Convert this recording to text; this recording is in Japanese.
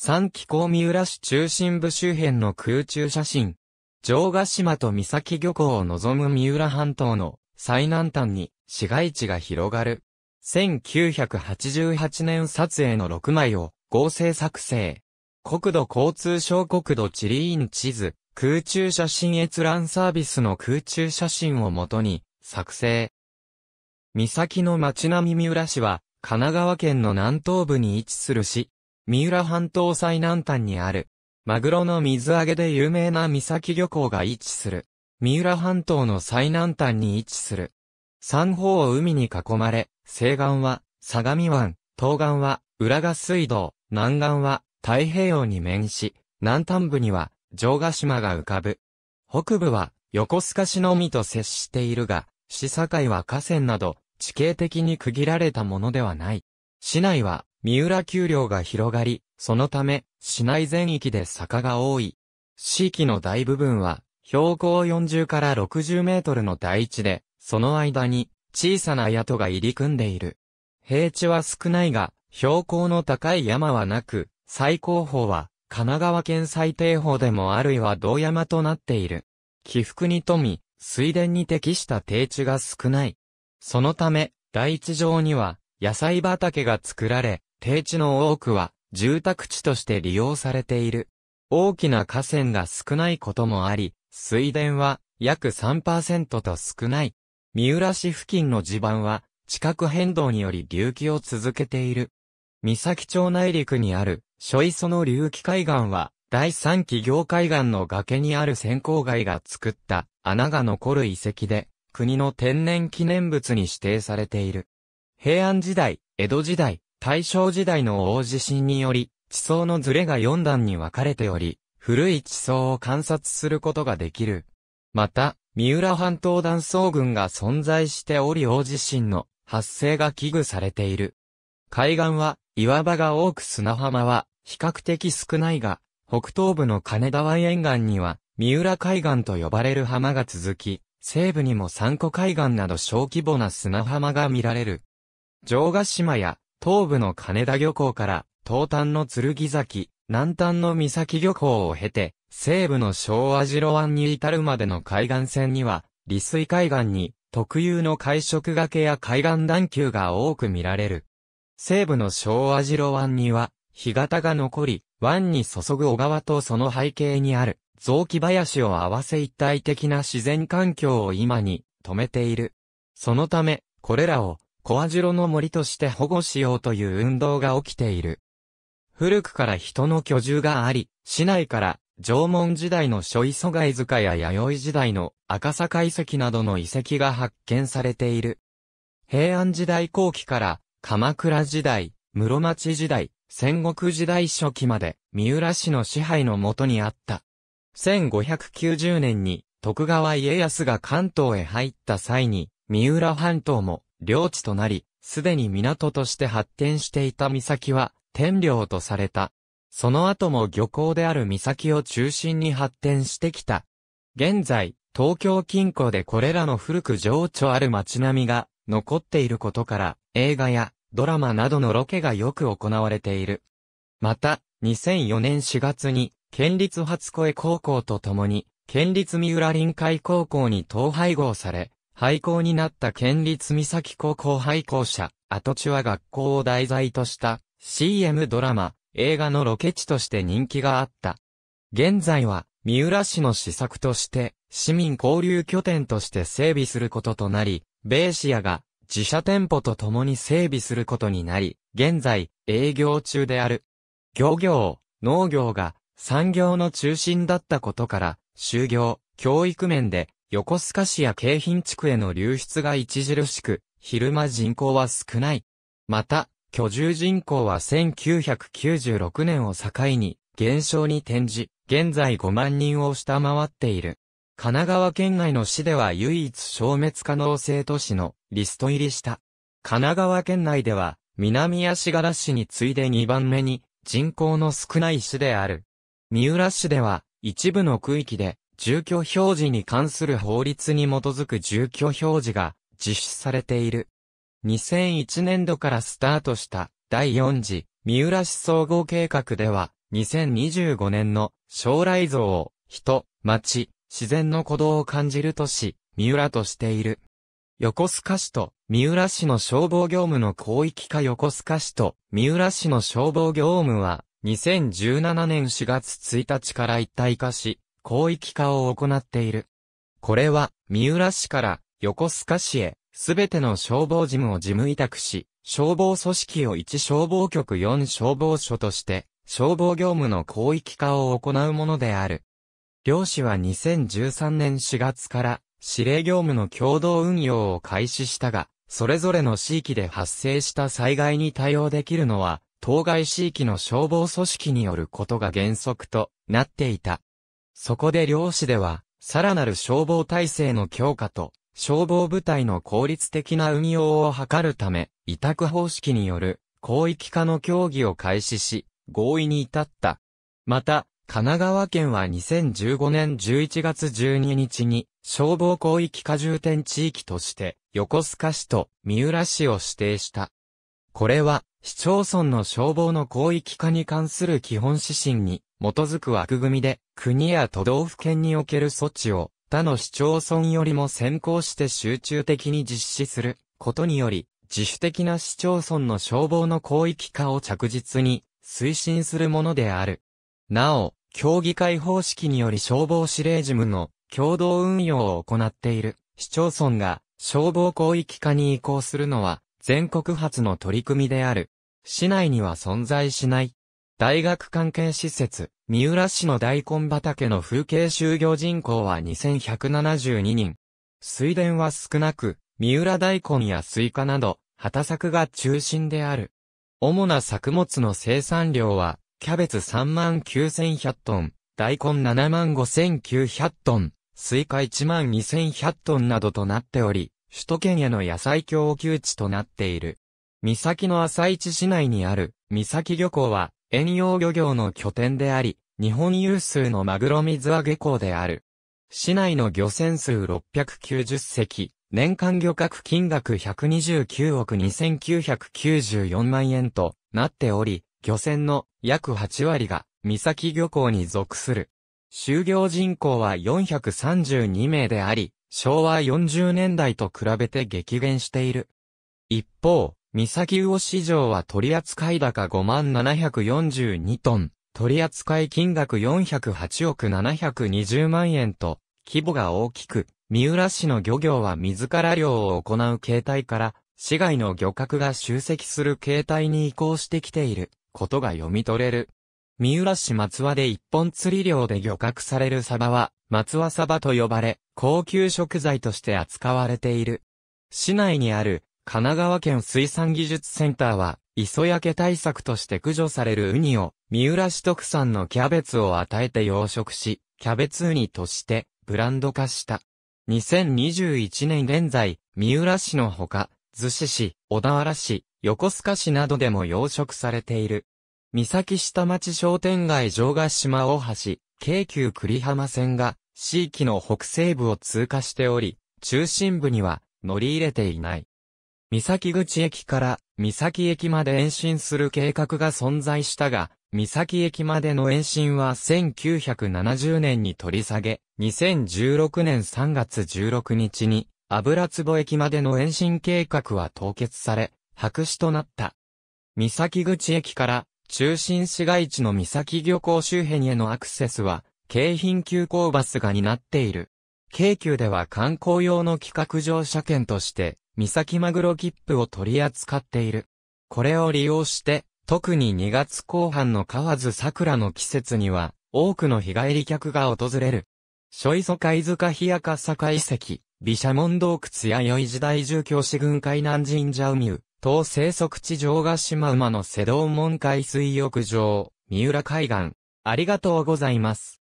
三木港三浦市中心部周辺の空中写真。城ヶ島と三崎漁港を望む三浦半島の最南端に市街地が広がる。1988年撮影の6枚を合成作成。国土交通省国土地理院地図、空中写真閲覧サービスの空中写真をもとに作成。三崎の町並み三浦市は神奈川県の南東部に位置する市。三浦半島最南端にある。マグロの水揚げで有名な三崎漁港が位置する。三浦半島の最南端に位置する。三方を海に囲まれ、西岸は相模湾、東岸は浦賀水道、南岸は太平洋に面し、南端部には城ヶ島が浮かぶ。北部は横須賀市のみと接しているが、市境は河川など地形的に区切られたものではない。市内は三浦丘陵が広がり、そのため、市内全域で坂が多い。市域の大部分は、標高40から60メートルの台地で、その間に、小さな谷が入り組んでいる。平地は少ないが、標高の高い山はなく、最高峰は、神奈川県最低峰でもあるいは道山となっている。起伏に富み、水田に適した低地が少ない。そのため、台地上には、野菜畑が作られ、低地の多くは、住宅地として利用されている。大きな河川が少ないこともあり、水田は約 3% と少ない。三浦市付近の地盤は地殻変動により隆起を続けている。三崎町内陸にある諸磯の隆起海岸は第三期業海岸の崖にある線香貝が作った穴が残る遺跡で国の天然記念物に指定されている。平安時代、江戸時代、大正時代の大地震により、地層のずれが4段に分かれており、古い地層を観察することができる。また、三浦半島断層群が存在しており大地震の発生が危惧されている。海岸は岩場が多く砂浜は比較的少ないが、北東部の金田湾沿岸には三浦海岸と呼ばれる浜が続き、西部にも三湖海岸など小規模な砂浜が見られる。城ヶ島や東部の金田漁港から東端の剣崎、南端の三崎漁港を経て、西部の小網代湾に至るまでの海岸線には、利水海岸に特有の海食崖や海岸段丘が多く見られる。西部の小網代湾には、干潟が残り、湾に注ぐ小川とその背景にある雑木林を合わせ一体的な自然環境を今に止めている。そのため、これらを、小網代の森として保護しようという運動が起きている。古くから人の居住があり、市内から縄文時代の諸磯貝塚や弥生時代の赤坂遺跡などの遺跡が発見されている。平安時代後期から鎌倉時代、室町時代、戦国時代初期まで三浦市の支配の下にあった。1590年に徳川家康が関東へ入った際に三浦半島も領地となり、すでに港として発展していた三崎は、天領とされた。その後も漁港である三崎を中心に発展してきた。現在、東京近郊でこれらの古く情緒ある街並みが残っていることから、映画やドラマなどのロケがよく行われている。また、2004年4月に、県立初恋高校とともに、県立三浦臨海高校に統廃合され、廃校になった県立三崎高校廃校舎、跡地は学校を題材とした、CM ドラマ、映画のロケ地として人気があった。現在は、三浦市の施策として、市民交流拠点として整備することとなり、ベイシアが自社店舗とともに整備することになり、現在、営業中である。漁業、農業が産業の中心だったことから、就業、教育面で、横須賀市や京浜地区への流出が著しく、昼間人口は少ない。また、居住人口は1996年を境に減少に転じ、現在5万人を下回っている。神奈川県内の市では唯一消滅可能性都市のリスト入りした。神奈川県内では南足柄市に次いで2番目に人口の少ない市である。三浦市では一部の区域で住居表示に関する法律に基づく住居表示が実施されている。2001年度からスタートした第4次三浦市総合計画では2025年の将来像を人、町、自然の鼓動を感じる都市、三浦としている。横須賀市と三浦市の消防業務の広域化。横須賀市と三浦市の消防業務は2017年4月1日から一体化し、広域化を行っている。これは三浦市から横須賀市へすべての消防事務を事務委託し、消防組織を1消防局4消防署として、消防業務の広域化を行うものである。両市は2013年4月から指令業務の共同運用を開始したが、それぞれの地域で発生した災害に対応できるのは、当該地域の消防組織によることが原則となっていた。そこで両市では、さらなる消防体制の強化と、消防部隊の効率的な運用を図るため、委託方式による広域化の協議を開始し、合意に至った。また、神奈川県は2015年11月12日に、消防広域化重点地域として、横須賀市と三浦市を指定した。これは、市町村の消防の広域化に関する基本指針に基づく枠組みで、国や都道府県における措置を、他の市町村よりも先行して集中的に実施することにより、自主的な市町村の消防の広域化を着実に推進するものである。なお、協議会方式により消防指令事務の共同運用を行っている市町村が消防広域化に移行するのは全国初の取り組みである。市内には存在しない。大学関係施設、三浦市の大根畑の風景就業人口は2172人。水田は少なく、三浦大根やスイカなど、畑作が中心である。主な作物の生産量は、キャベツ39,100トン、大根75,900トン、スイカ12,100トンなどとなっており、首都圏への野菜供給地となっている。三崎の朝市市内にある、三崎漁港は、遠洋漁業の拠点であり、日本有数のマグロ水揚げ港である。市内の漁船数690隻、年間漁獲金額129億2994万円となっており、漁船の約8割が三崎漁港に属する。就業人口は432名であり、昭和40年代と比べて激減している。一方、三崎魚市場は取扱高5742トン、取扱金額408億720万円と、規模が大きく、三浦市の漁業は自ら漁を行う形態から、市外の漁獲が集積する形態に移行してきていることが読み取れる。三浦市松和で一本釣り漁で漁獲されるサバは、松和サバと呼ばれ、高級食材として扱われている。市内にある、神奈川県水産技術センターは、磯焼け対策として駆除されるウニを、三浦市特産のキャベツを与えて養殖し、キャベツウニとして、ブランド化した。2021年現在、三浦市のほか、逗子市、小田原市、横須賀市などでも養殖されている。三崎下町商店街城ヶ島大橋、京急久里浜線が、市域の北西部を通過しており、中心部には、乗り入れていない。三崎口駅から三崎駅まで延伸する計画が存在したが、三崎駅までの延伸は1970年に取り下げ、2016年3月16日に油壺駅までの延伸計画は凍結され、白紙となった。三崎口駅から中心市街地の三崎漁港周辺へのアクセスは、京浜急行バスが担っている。京急では観光用の企画乗車券として、三崎マグロ切符を取り扱っている。これを利用して、特に2月後半の河津桜の季節には、多くの日帰り客が訪れる。諸磯貝塚日赤坂遺跡、毘沙門洞窟弥生時代住居市群海南神社海、東生息地城ヶ島馬の瀬洞門海水浴場、三浦海岸。ありがとうございます。